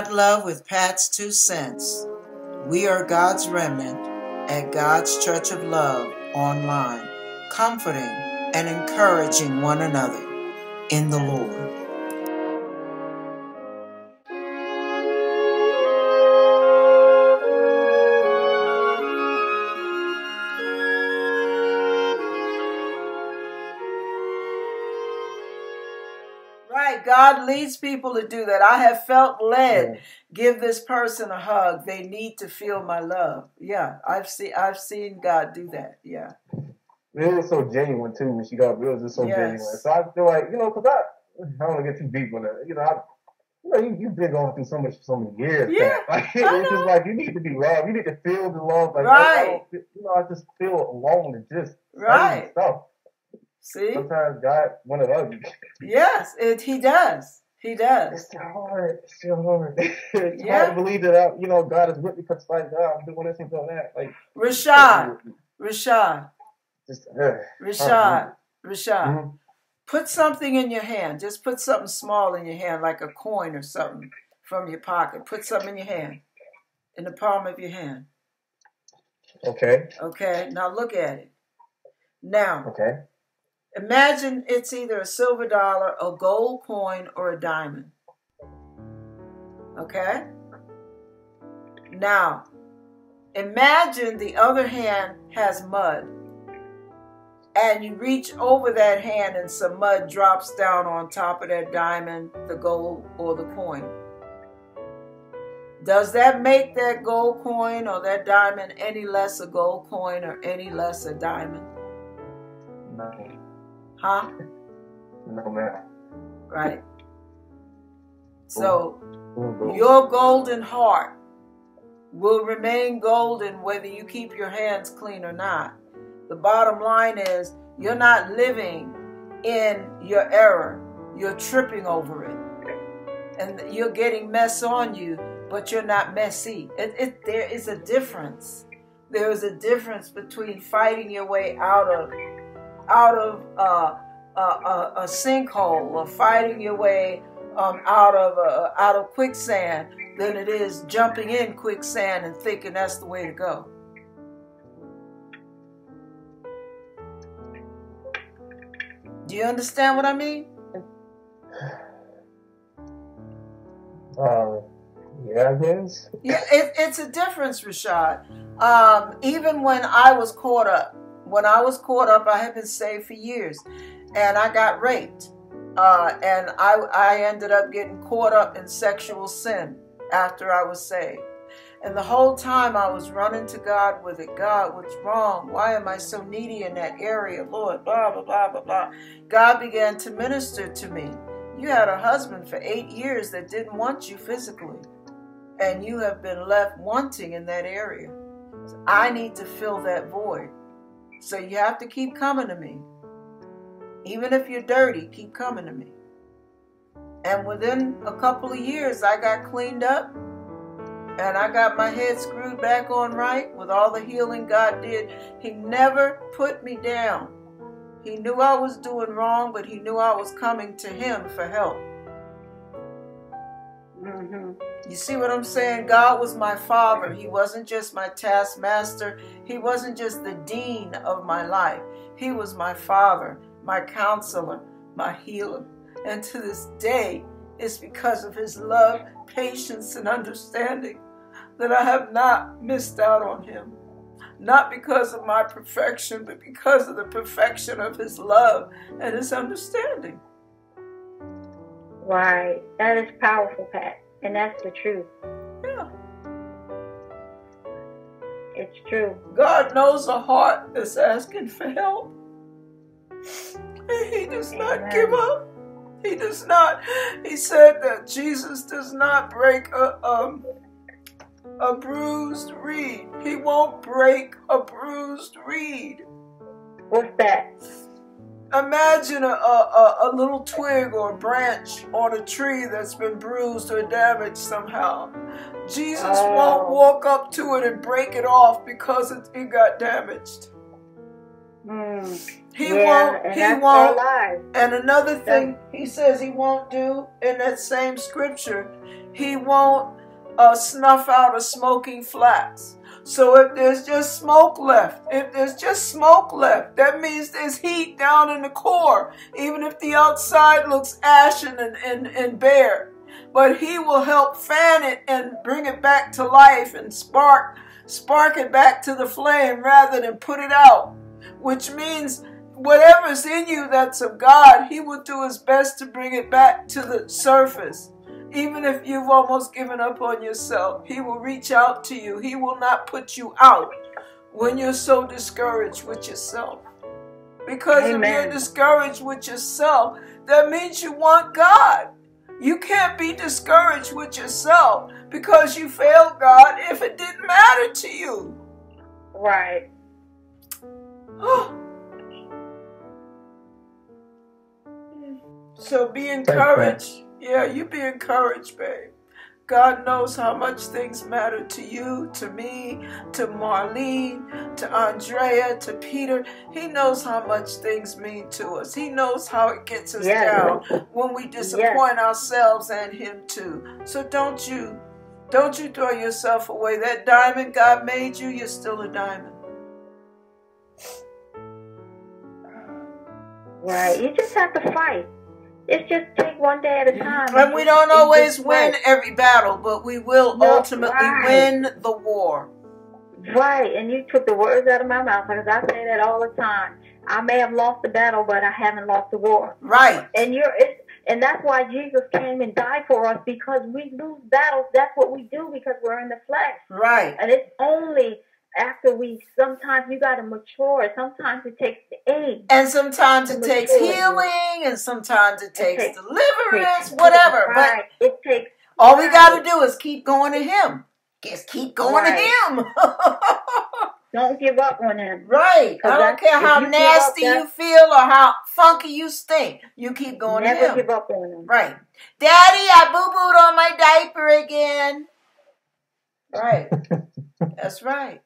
Pat Love with Pat's 2 cents. We are God's remnant at God's Church of Love online, comforting and encouraging one another in the Lord. God leads people to do that. I have felt led. Yeah. Give this person a hug. They need to feel my love. Yeah, I've seen God do that. Yeah, it was so genuine too when she got real. It was so genuine. So I feel like, you know, because I don't want to get too deep on that. You know, you've been going through so many years. Yeah, like, it's just like you need to be loved. You need to feel the love. Like, right. I just feel alone and just right stuff. See? Sometimes God want to love you. Yes, He does. It's still hard. It's still hard. It's hard to believe that God is with me because like I'm doing this and doing that. Like Rashad. Just, Rashad. Mm-hmm. Put something in your hand. Just put something small in your hand, like a coin or something from your pocket. Put something in your hand. In the palm of your hand. Okay. Okay. Now look at it. Now. Okay. Imagine it's either a silver dollar, a gold coin, or a diamond. Okay? Now, imagine the other hand has mud. And you reach over that hand and some mud drops down on top of that diamond, the gold, or the coin. Does that make that gold coin or that diamond any less a gold coin or any less a diamond? No. Huh? No, man. Right. So, your golden heart will remain golden whether you keep your hands clean or not. The bottom line is, you're not living in your error. You're tripping over it. And you're getting mess on you, but you're not messy. There is a difference. There is a difference between fighting your way out of a sinkhole or fighting your way out of quicksand than it is jumping in quicksand and thinking that's the way to go. Do you understand what I mean? Yeah, I guess. Yeah, it's a difference, Rashad. Even when I was caught up, I had been saved for years, and I got raped, and I ended up getting caught up in sexual sin after I was saved. And the whole time I was running to God with it. God, what's wrong? Why am I so needy in that area? Lord, blah, blah, blah, blah, blah. God began to minister to me. You had a husband for 8 years that didn't want you physically, and you have been left wanting in that area. So I need to fill that void. So you have to keep coming to me. Even if you're dirty, keep coming to me. And within a couple of years, I got cleaned up and I got my head screwed back on right with all the healing God did. He never put me down. He knew I was doing wrong, but he knew I was coming to him for help. Mm-hmm. You see what I'm saying? God was my father. He wasn't just my taskmaster. He wasn't just the dean of my life. He was my father, my counselor, my healer. And to this day, it's because of his love, patience, and understanding that I have not missed out on him. Not because of my perfection, but because of the perfection of his love and his understanding. Right. That is powerful, Pat. And that's the truth. Yeah. It's true. God knows a heart that's asking for help. And he does not give up. He does not. He said that Jesus does not break a bruised reed. He won't break a bruised reed. What's that? Imagine a little twig or a branch on a tree that's been bruised or damaged somehow. Jesus won't walk up to it and break it off because it got damaged. He won't. And another thing he says he won't do in that same scripture, he won't snuff out a smoking flax. So if there's just smoke left, that means there's heat down in the core, even if the outside looks ashen and bare. But he will help fan it and bring it back to life and spark it back to the flame rather than put it out. Which means whatever's in you that's of God, he will do his best to bring it back to the surface. Even if you've almost given up on yourself, he will reach out to you. He will not put you out when you're so discouraged with yourself. Because if you're discouraged with yourself, that means you want God. You can't be discouraged with yourself because you failed God if it didn't matter to you. Right. So be encouraged. Yeah, you be encouraged, babe. God knows how much things matter to you, to me, to Marlene, to Andrea, to Peter. He knows how much things mean to us. He knows how it gets us down when we disappoint ourselves and him too. So don't you throw yourself away. That diamond God made you, you're still a diamond. Right. You just have to fight. It's just take one day at a time. And we don't always win every battle, but we will ultimately win the war. Right. And you took the words out of my mouth because I say that all the time. I may have lost the battle, but I haven't lost the war. Right. And and that's why Jesus came and died for us, because we lose battles. That's what we do because we're in the flesh. Right. And it's only after sometimes you got to mature. Sometimes it takes age. And sometimes it takes healing. And sometimes it takes deliverance, whatever. Right. But it takes. All we got to do is keep going to him. Just keep going to him. Don't give up on him. Right. I don't care how nasty you feel or how funky you stink. You keep going to him. Never give up on him. Right. Daddy, I boo-booed on my diaper again. Right. That's right.